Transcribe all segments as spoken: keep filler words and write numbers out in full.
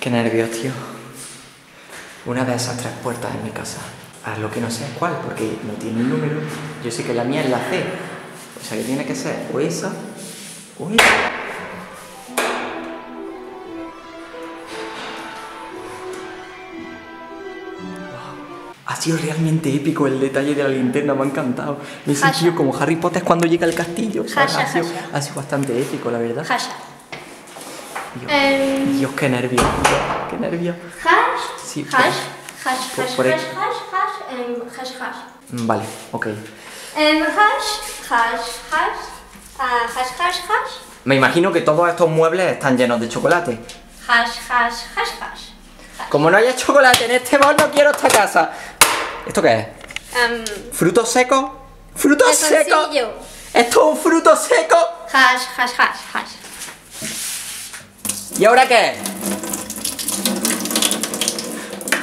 Qué nervios, tío. Una de esas tres puertas en mi casa. A lo que no sé es cuál, porque no tiene un número. Yo sé que la mía es la C. O sea que tiene que ser o esa o esa. Ha sido realmente épico el detalle de la linterna, me ha encantado. Me he sentido como Harry Potter cuando llega al castillo. O sea, hasha, ha, sido, ha sido bastante épico, la verdad. Hasha. Dios, eh... Dios, qué nervio. Qué nervio. Hash. Sí, hash. Hash. Por, hash. Por, hash. Por hash. Hash, hash. Vale, ok. Um, hash, hash, hash. Uh, hash, hash, hash. Me imagino que todos estos muebles están llenos de chocolate. Hash, hash, hash, hash. Hash. Como no haya chocolate en este bol, no quiero esta casa. ¿Esto qué es? Um, ¿Frutos secos? ¿Frutos secos? ¿Esto es un fruto seco? Hash, hash, hash, hash. ¿Y ahora qué es?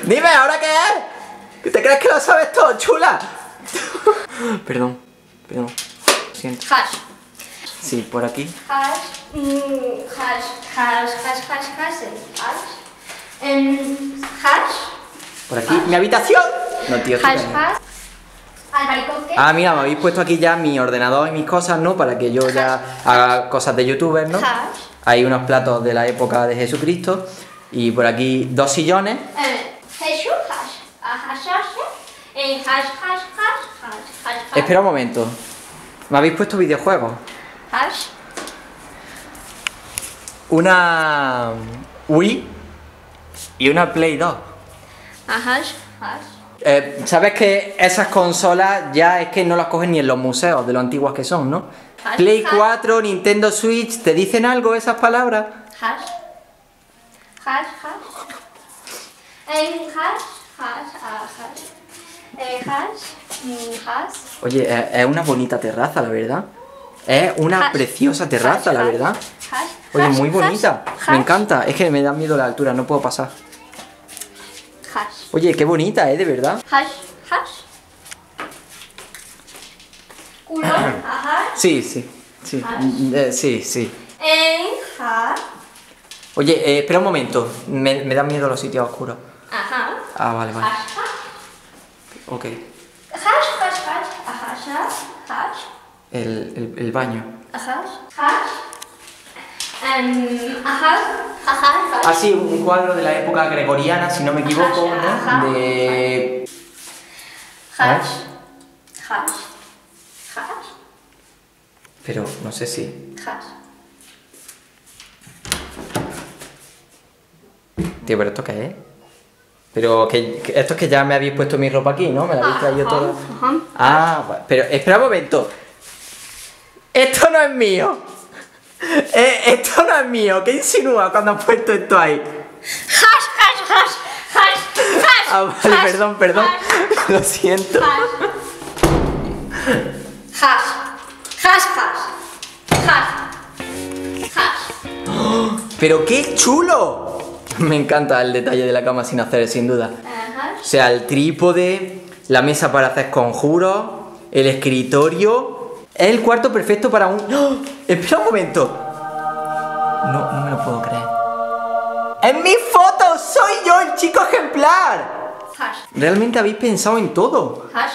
Dime, ¿ahora qué es? ¿Te crees que lo sabes todo, chula? Perdón, perdón, lo siento. Hash. Sí, por aquí. Hash, mm, hash, hash, hash, hash, hash, hash. Um, hash. Por aquí, hash. Mi habitación. No, tío, hash, hash. Ah, mira, me habéis puesto aquí ya mi ordenador y mis cosas, ¿no? Para que yo ya hash. Haga cosas de youtuber, ¿no? Hash. Hay unos platos de la época de Jesucristo. Y por aquí dos sillones. Eh. Hash, hash, hash, hash, hash, hash. Espera un momento. ¿Me habéis puesto videojuegos? Hash. Una Wii y una Play dos. Hash, hash. Eh, Sabes que esas consolas ya es que no las cogen ni en los museos de lo antiguas que son, ¿no? Hash, Play cuatro, hash. Nintendo Switch, ¿te dicen algo esas palabras? Hash. Hash, hash. Eh, hash, hash, hash. Eh, hash, hash. Oye, eh, es una bonita terraza, la verdad. Es una hash, preciosa terraza, hash, la verdad. Hash, hash, oye, muy hash, bonita. Hash. Me encanta. Es que me da miedo la altura, no puedo pasar. Hash. Oye, qué bonita, ¿eh? De verdad. Hash, hash. Culo, ajá. Sí, sí, sí. Eh, sí, sí. Eh, hash. Oye, eh, espera un momento. Me, me dan miedo los sitios oscuros. Ajá. Ah, vale, vale. Hash. Ok. Hash, hash, hash, hash, hash. El, el, el baño. Hash, hash. Um, hash, hash. Ah, sí, un cuadro de la época gregoriana, si no me equivoco, hash, ¿no? De... Hash, hash, hash. Pero no sé si... Hash. Tío, ¿pero esto qué es? Pero que, que esto es que ya me habéis puesto mi ropa aquí, ¿no? Me la habéis traído todo. Ah, pero espera un momento. Esto no es mío. Eh, esto no es mío. ¿Qué insinúa cuando has puesto esto ahí? Hash, hash, hash, hash, hash. Ah, vale, hash, perdón, perdón. Hash, lo siento. Hash, hash, hash, hash, hash, hash. Oh, pero qué chulo. Me encanta el detalle de la cama sin hacer, sin duda. Ajá. O sea, el trípode, la mesa para hacer conjuros, el escritorio. Es el cuarto perfecto para un... ¡Oh! ¡Espera un momento! No, no me lo puedo creer. ¡Es mi foto! ¡Soy yo el chico ejemplar! Hash. Realmente habéis pensado en todo. Hash.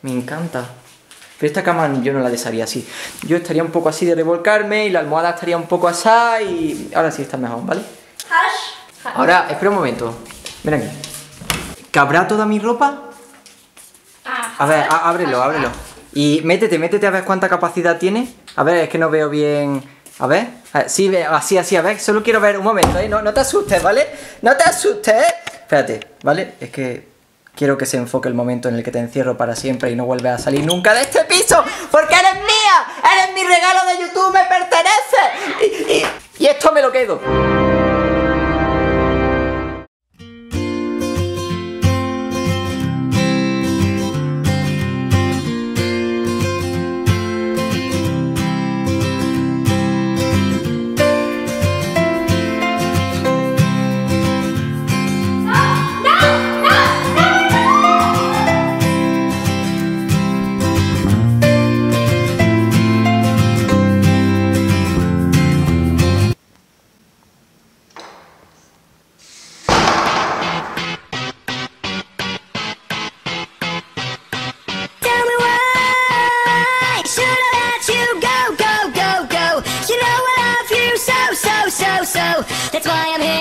Me encanta. Pero esta cama yo no la desharía así. Yo estaría un poco así de revolcarme y la almohada estaría un poco así y... Ahora sí está mejor, ¿vale? Hash. Ahora, espera un momento. Ven aquí. ¿Cabrá toda mi ropa? A ver, ábrelo, ábrelo. Y métete, métete a ver cuánta capacidad tiene. A ver, es que no veo bien. A ver, a ver sí, así, así, a ver. Solo quiero ver un momento, ¿eh? No, no te asustes, ¿vale? No te asustes, ¿eh? Espérate, ¿vale? Es que quiero que se enfoque el momento en el que te encierro para siempre y no vuelves a salir nunca de este piso. Porque eres mía, eres mi regalo de YouTube, me pertenece. Y, y, y esto me lo quedo. That's why I'm here.